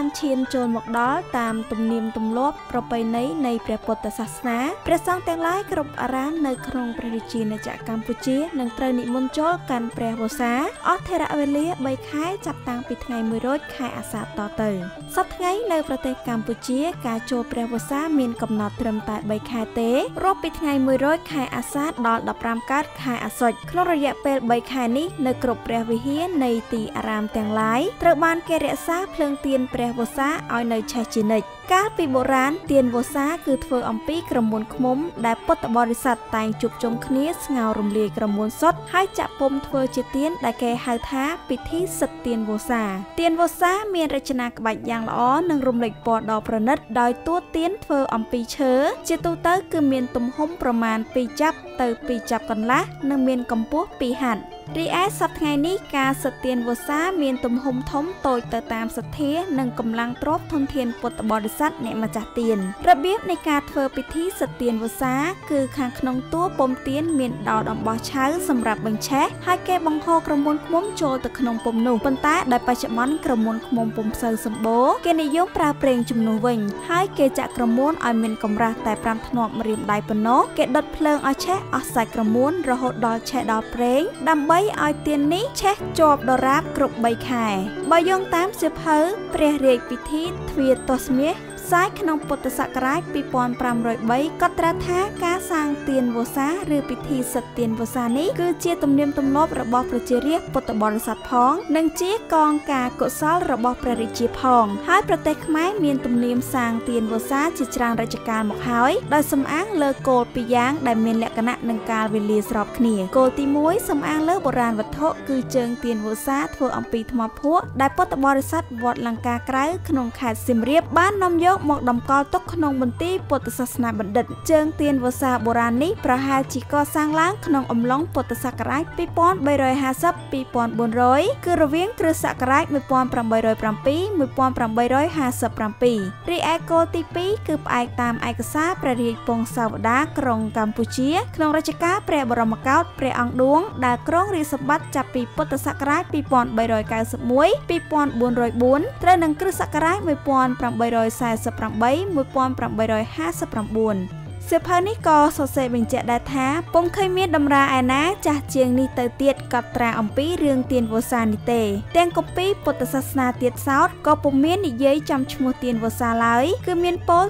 ban chien chôn mọc đó tam tùm niềm tùm lốp pro bay nấy nay pre pot ta sasna pre sang tang lai krop aram nơi krong pre richi na chạ Campuchia nâng trời nị môn chốt can pre vosa ở thề ra về lía bay khai chặt tang bị ngày 10 rốt khai asa to từ sắp ngày nơi pro tây Campuchia cà chô pre vosa miền cầm nọt trầm tại bay khai tế rốt bị ngày 10 rốt khai asa đòn đập ram cát khai asoj khlo rồi dẹp pel bay khai ní nơi krop pre vi hiến nay tì aram tang lai trời ban kề rẽ xa phương tiền pre vosa ở nơi chè chi nịch các vị bộ rán tiền vosa cứ thưa ông pi cầm môn khom đại pot borisat tài chụp trong khné ngào rầm lìa cầm môn sốt hai chạ pom thưa chi tiền đại kề hào thá bị thi sật tiền vosa miền ra china bạch giang lõ nâng rầm lìa bỏ đỏ pro nết đòi tua tiền thưa ông pi chớ chi tu tới cứ miền tùm hông pro man pi chắp từ pi chắp còn lá nâng miền cầm búa pi hạt Ries sắp ngày ní ca sật tiền vô xá miền tùm hùng thống tội tờ tam sật thế nâng cầm lăng trốt thông thiên bột bò sắt nẹ mà trả tiền. Rất biết này ca thơ bị thí sật tiền vô xá cứ kháng nông tố bông tiến miền đỏ đồng bó cháu xâm rạp bằng chết. Hai kê bông khô cầm môn khmông trô tờ khăn nông bông nụ. Bần tá đại bà chạm món cầm môn khmông bông sơ xâm bố. Kê này dũng pra prênh chùm nụ vinh. Hai kê chạ cầm môn ở miền cầm ra tại pram thân nộm riêng đai bần nốt. Kê đợt plâng ở chết ở sài cầm môn rồi hốt đo chết đo prênh. Đâm bấy ai tiền ní chết chộp đo ráp cục bay khai. Bà dông tám xếp hớ, pre riêng bị thí thuyết tốt miếng. សាយក្នុងពុទ្ធសាករាជ មកដំកល់ទុកក្នុងបន្ទាយពុទ្ធសាសនាបណ្ឌិតជើងទានវោសាបុរាណនេះប្រហែលជាកសាងឡើងក្នុងអំឡុងពុទ្ធសករាជ 1859 សិភើនេះក៏សរសេរបញ្ជាក់ដែរថាពុំឃើញមានដំណើរឯណាចាស់ជាងនេះទៅទៀតកត់ត្រាអំពីរឿងទានវោសានេះទេទាំងគម្ពីរពុទ្ធសាសនាទៀតសោតក៏ពុំមាននិយាយចំឈ្មោះទានវោសាឡើយគឺមានពោលត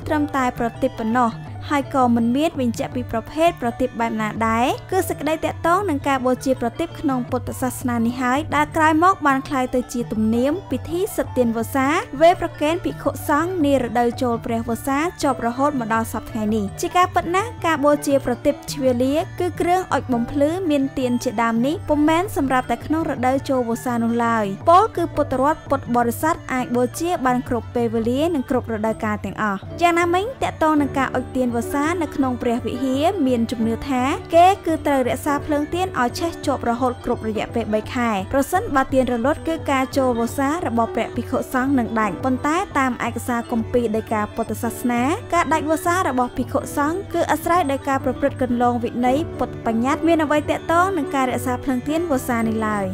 ្រឹមតែប្រតិបិណ្ណោះ ហើយក៏មិនមានបញ្ជាក់ពីប្រភេទប្រតិបត្តិណាដែរគឺសេចក្ដីតាក់ទងនឹងការបូជាប្រតិបិណ្ណក្នុងពុទ្ធសាសនានេះហើយដែលក្រោយមកបានคล้ายទៅជាទំនៀមពិធីសិទ្ធិទានវោសាវេប្រកែនភិក្ខុសង្ឃនារដូវចូលព្រះវោសាជាប់រហូតមកដល់សព្វថ្ងៃនេះជាការពិតណាស់ការបូជាប្រតិបត្តិជ្វាលាគឺគ្រឿងអុជបំភ្លឺមានទៀនជាដើមនេះពុំមែនសម្រាប់តែក្នុងរដូវចូលវោសានោះឡើយពោលគឺពុទ្ធរដ្ឋពុទ្ធបរិស័ទអាចបូជាបានគ្រប់ពេលវេលានិងគ្រប់រដូវកាលទាំងអស់យ៉ាងណាមិញតកតងនឹងការអុជទានវោសានៅក្នុងព្រះវិហារមាន ជំនឿថាគេគឺត្រូវរក្សាភ្លើងទៀនឲ្យឆេះជាប់រហូតគ្រប់រយៈពេល 3 ខែប្រសិនបើទានរលត់គឺការចូលវោសារបស់ព្រះភិក្ខុសង្ឃនឹងដាច់ប៉ុន្តែតាមឯកសារគម្ពីរដីកាពុទ្ធសាសនាការដាច់វោសារបស់ភិក្ខុសង្ឃគឺអាស្រ័យដល់ការប្រព្រឹត្តកន្លងវិន័យពុតបញ្ញត្តិមានអ្វីតកតងនឹងការរក្សាភ្លើងទៀនវោសានេះឡើយ